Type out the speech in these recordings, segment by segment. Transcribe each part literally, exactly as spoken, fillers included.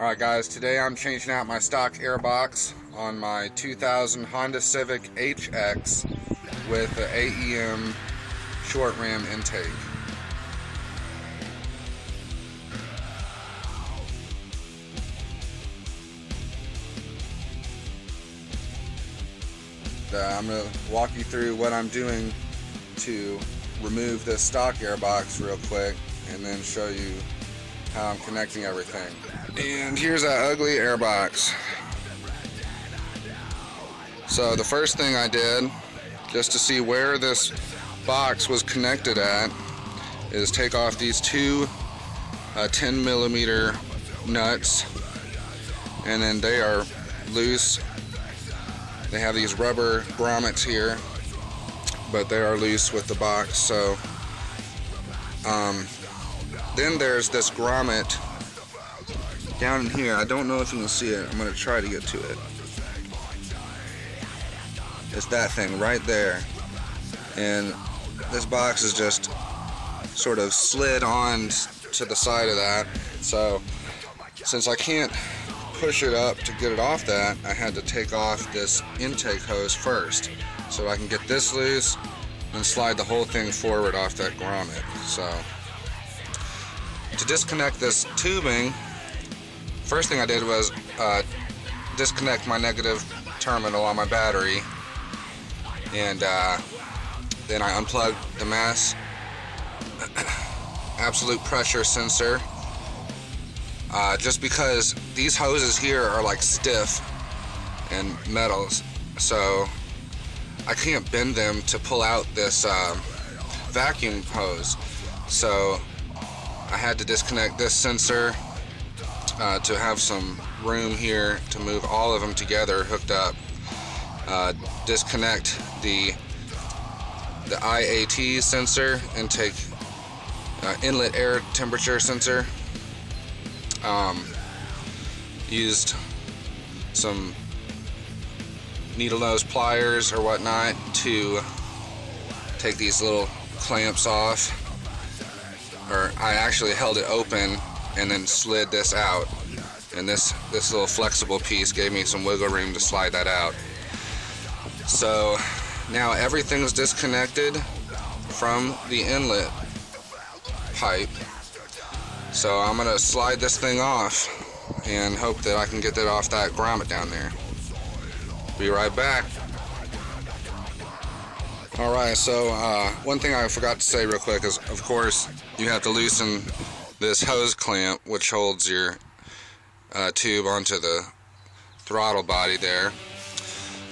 Alright guys, today I'm changing out my stock airbox on my two thousand Honda Civic H X with the A E M short ram intake. Uh, I'm going to walk you through what I'm doing to remove this stock airbox real quick and then show you how I'm connecting everything. And here's that ugly airbox. So the first thing I did, just to see where this box was connected at, is take off these two uh, ten millimeter nuts, and then they are loose. They have these rubber grommets here, but they are loose with the box. So um, then there's this grommet down in here. I don't know if you can see it. I'm going to try to get to it. It's that thing right there. And this box is just sort of slid on to the side of that. So since I can't push it up to get it off that, I had to take off this intake hose first so I can get this loose and slide the whole thing forward off that grommet. So to disconnect this tubing, first thing I did was uh, disconnect my negative terminal on my battery, and uh, then I unplugged the mass absolute pressure sensor, uh, just because these hoses here are like stiff and metals, so I can't bend them to pull out this uh, vacuum hose. So I had to disconnect this sensor Uh, to have some room here to move all of them together hooked up, uh, disconnect the the I A T sensor, intake uh, inlet air temperature sensor, um, used some needle nose pliers or whatnot to take these little clamps off, or I actually held it open and then slid this out, and this this little flexible piece gave me some wiggle room to slide that out. So now everything's disconnected from the inlet pipe, so I'm gonna slide this thing off and hope that I can get that off that grommet down there. Be right back. Alright, so uh, one thing I forgot to say real quick is, of course, you have to loosen this hose clamp, which holds your uh, tube onto the throttle body there.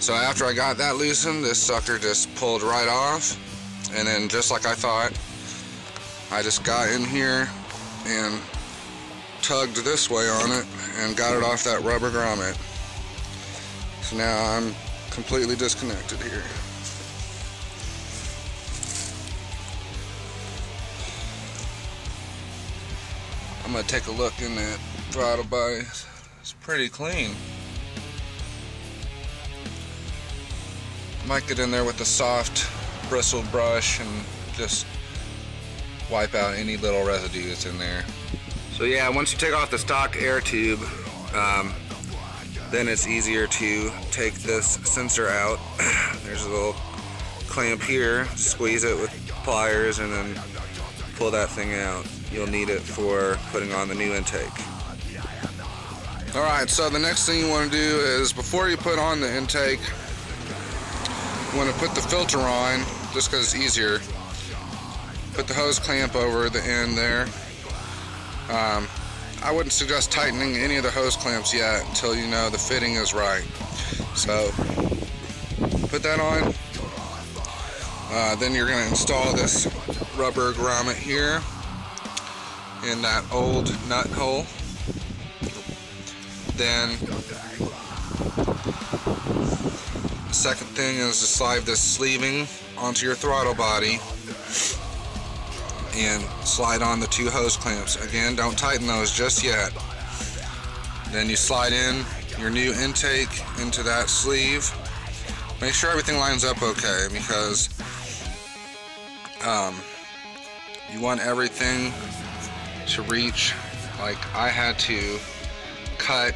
So after I got that loosened, this sucker just pulled right off, and then just like I thought, I just got in here and tugged this way on it and got it off that rubber grommet. So now I'm completely disconnected here. I'm gonna take a look in that throttle body. It's pretty clean. Might get in there with a soft bristle brush and just wipe out any little residue that's in there. So yeah, once you take off the stock air tube, um, then it's easier to take this sensor out. There's a little clamp here. Squeeze it with pliers and then pull that thing out. You'll need it for putting on the new intake. Alright, so the next thing you want to do is, before you put on the intake, you want to put the filter on, just because it's easier. Put the hose clamp over the end there. Um, I wouldn't suggest tightening any of the hose clamps yet until you know the fitting is right. So put that on. Uh, then you're going to install this rubber grommet here in that old nut hole. Then the second thing is to slide this sleeving onto your throttle body and slide on the two hose clamps. Again, don't tighten those just yet. Then you slide in your new intake into that sleeve. Make sure everything lines up okay, because um, you want everything to reach. Like I had to cut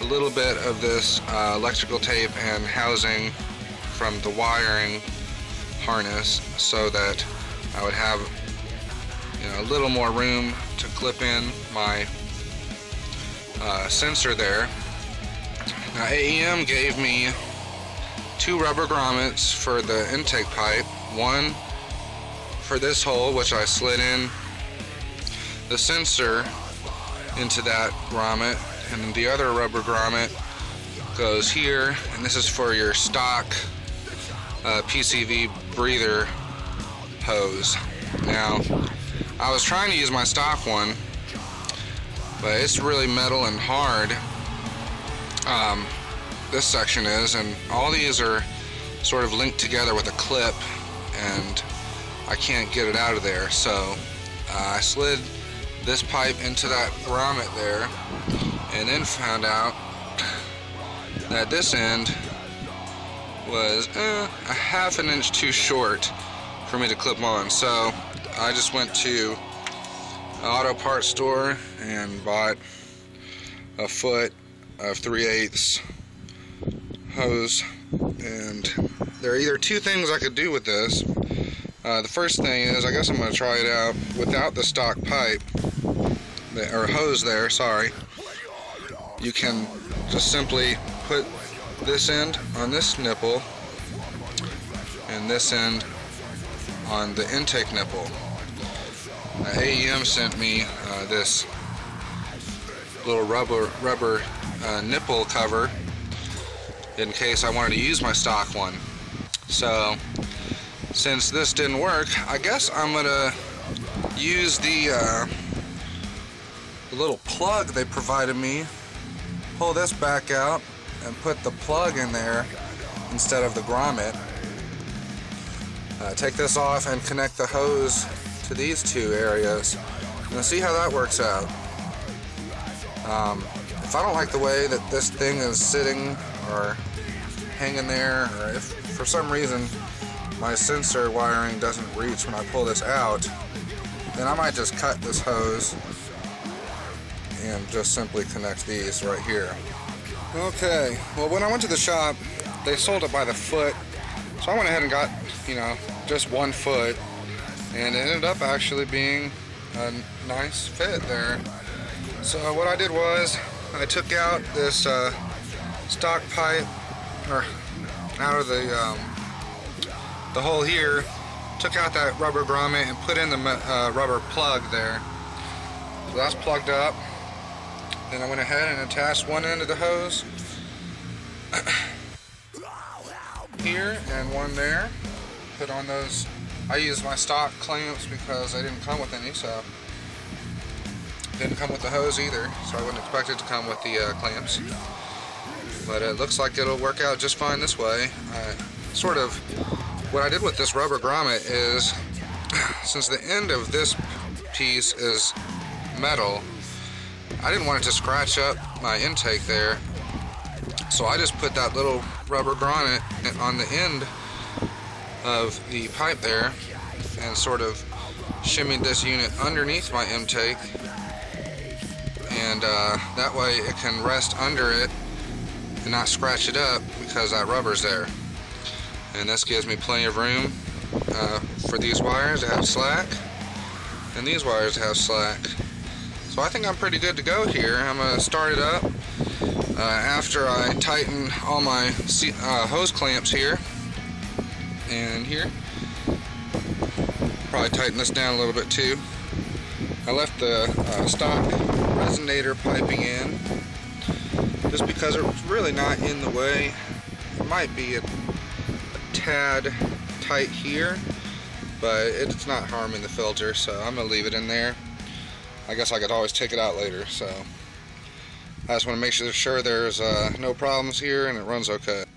a little bit of this uh, electrical tape and housing from the wiring harness so that I would have, you know, a little more room to clip in my uh, sensor there. Now A E M gave me two rubber grommets for the intake pipe, one for this hole which I slid in the sensor into that grommet, and the other rubber grommet goes here, and this is for your stock uh, P C V breather hose. Now I was trying to use my stock one, but it's really metal and hard, um, this section is, and all these are sort of linked together with a clip and I can't get it out of there. So uh, I slid this pipe into that grommet there, and then found out that this end was eh, a half an inch too short for me to clip on. So I just went to an auto parts store and bought a foot of three eighths hose, and there are either two things I could do with this. Uh, the first thing is, I guess I'm going to try it out without the stock pipe or hose there, sorry. You can just simply put this end on this nipple and this end on the intake nipple. Uh, A E M sent me uh, this little rubber, rubber uh, nipple cover in case I wanted to use my stock one. So since this didn't work, I guess I'm gonna use the, uh, the little plug they provided me, pull this back out and put the plug in there instead of the grommet. Uh, take this off and connect the hose to these two areas and see how that works out. Um, if I don't like the way that this thing is sitting or hanging there, or if for some reason my sensor wiring doesn't reach when I pull this out, then I might just cut this hose and just simply connect these right here. Okay, well, when I went to the shop, they sold it by the foot, so I went ahead and got, you know, just one foot, and it ended up actually being a nice fit there. So what I did was, I took out this uh, stock pipe or out of the um, the hole here, took out that rubber grommet and put in the uh, rubber plug there. So that's plugged up. Then I went ahead and attached one end of the hose here and one there. Put on those. I used my stock clamps because they didn't come with any, so didn't come with the hose either. So I wouldn't expect it to come with the uh, clamps. But it looks like it'll work out just fine this way. Uh, sort of. What I did with this rubber grommet is, since the end of this piece is metal, I didn't want it to scratch up my intake there, so I just put that little rubber grommet on the end of the pipe there and sort of shimmied this unit underneath my intake, and uh, that way it can rest under it and not scratch it up because that rubber's there. And this gives me plenty of room uh, for these wires to have slack, and these wires to have slack. So I think I'm pretty good to go here. I'm going to start it up uh, after I tighten all my uh, hose clamps here and here. Probably tighten this down a little bit too. I left the uh, stock resonator piping in just because it's really not in the way. It might be a tad tight here, but it's not harming the filter, so I'm gonna leave it in there. I guess I could always take it out later, so I just want to make sure there's uh, no problems here and it runs okay.